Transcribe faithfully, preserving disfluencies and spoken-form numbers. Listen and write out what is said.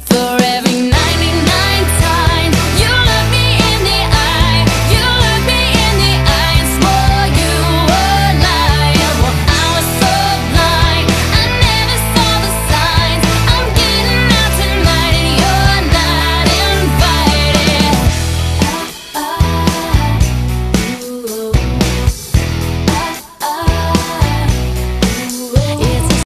for